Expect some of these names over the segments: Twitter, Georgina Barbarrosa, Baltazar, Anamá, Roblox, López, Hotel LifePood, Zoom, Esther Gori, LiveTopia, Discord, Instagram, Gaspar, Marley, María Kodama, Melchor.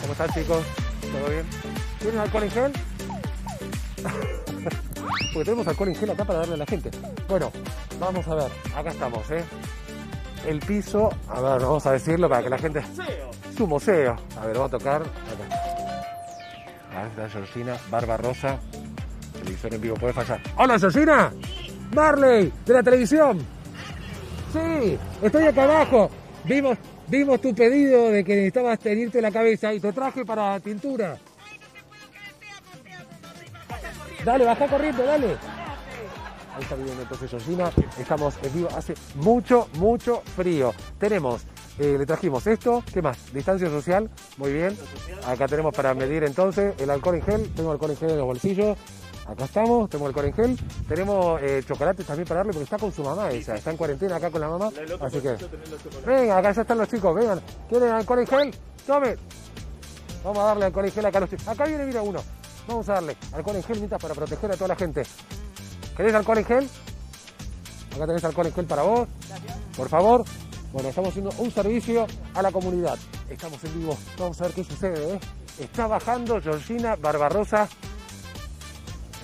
¿Cómo están, chicos? ¿Todo bien? ¿Tienen alcohol en gel? Porque tenemos alcohol en gel acá para darle a la gente. Bueno, vamos a ver. Acá estamos, ¿eh? El piso, a ver, vamos a decirlo para que la gente... Es un museo. A ver, vamos a tocar. Acá. A ver, está Georgina Barbarrosa. Televisión en vivo, puede fallar. ¡Hola, Georgina! Marley, de la televisión. Sí, estoy acá abajo. Vimos tu pedido de que necesitabas teñirte la cabeza y te traje para tintura. Dale, baja corriendo, dale. Ahí está viviendo entonces Georgina. Estamos en vivo. Hace mucho, mucho frío. Tenemos, le trajimos esto. ¿Qué más? Distancia social. Muy bien. Acá tenemos para medir entonces el alcohol en gel. Tengo alcohol en gel en los bolsillos. Acá estamos, tenemos alcohol en gel, tenemos chocolates también para darle, porque está con su mamá ella, está en cuarentena acá con la mamá, así que... Venga, acá ya están los chicos, vengan, ¿quieren alcohol en gel? ¡Tomen! Vamos a darle alcohol en gel acá a los chicos. Acá viene, mira uno, vamos a darle alcohol en gel mientras para proteger a toda la gente. ¿Querés alcohol en gel? Acá tenés alcohol en gel para vos, por favor. Bueno, estamos haciendo un servicio a la comunidad. Estamos en vivo, vamos a ver qué sucede, ¿eh? Está bajando Georgina Barbarrosa.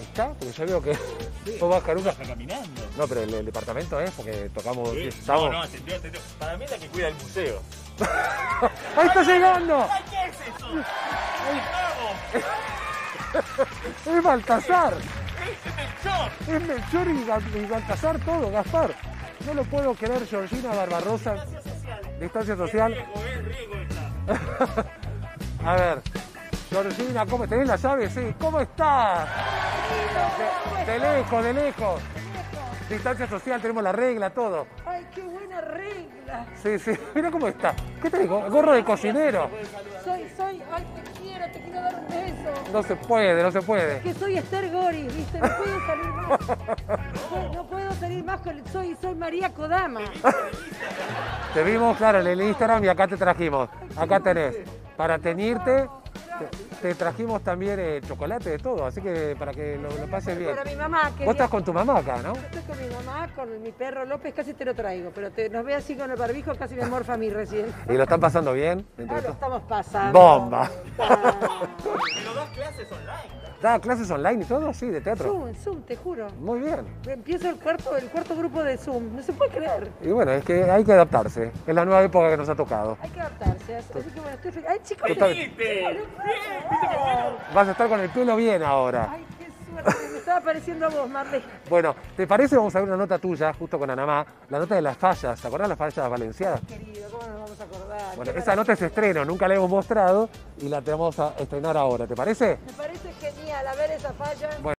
¿Está? Porque yo veo que sí, vos vas una... caminando. No, pero el departamento es porque tocamos... Sí. Estamos... No, atendió. Para mí es la que cuida el museo. ¡Ahí está llegando! ¿Qué es eso? ¡Es Baltazar! ¡Es Melchor! Es Melchor y Baltazar todo, Gaspar. No lo puedo creer, Georgina Barbarrosa. Distancia social. Es riesgo está. A ver, Georgina, ¿cómo tenés la llave? Sí, ¿cómo estás? De lejos. Distancia social, tenemos la regla, todo. ¡Ay, qué buena regla! Sí, sí, mira cómo está. ¿Qué tenés? Gorro de cocinero. Ay, te quiero dar un beso. No se puede. Es que soy Esther Gori, ¿viste? No puedo salir más. No puedo salir más, soy María Kodama. Te vimos, claro, en el Instagram y acá te trajimos. Acá tenés, para teñirte. Te trajimos también chocolate de todo, así que para que lo pases bien. Para mi mamá. Vos estás con tu mamá acá, ¿no? Yo estoy con mi mamá, con mi perro López, casi te lo traigo, pero nos ve así con el barbijo, casi me morfa a mí recién. ¿Y lo están pasando bien? Ah, lo estamos pasando. ¡Bomba! Pero das clases online. ¿Da clases online y todo? Sí, de teatro. En Zoom, te juro. Muy bien. Empiezo el cuarto grupo de Zoom, no se puede creer. Y bueno, es que hay que adaptarse, es la nueva época que nos ha tocado. Hay que adaptarse, así que bueno, estoy feliz. ¡Ay, chicos! Vas a estar con el pelo bien ahora. Ay, qué suerte, me estaba pareciendo a vos, Marley. Bueno, ¿te parece? Vamos a ver una nota tuya, justo con Anamá, la nota de las fallas. ¿Te acordás de las fallas valencianas? Querido, ¿cómo nos vamos a acordar? Bueno, esa nota es estreno, nunca la hemos mostrado y la te vamos a estrenar ahora, ¿te parece? Me parece genial, a ver esa falla. Bueno.